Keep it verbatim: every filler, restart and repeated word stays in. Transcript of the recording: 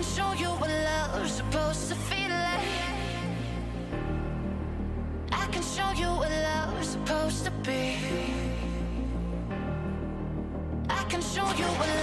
can show you what love's supposed to feel like. I can show you what love's supposed to be. I can show you what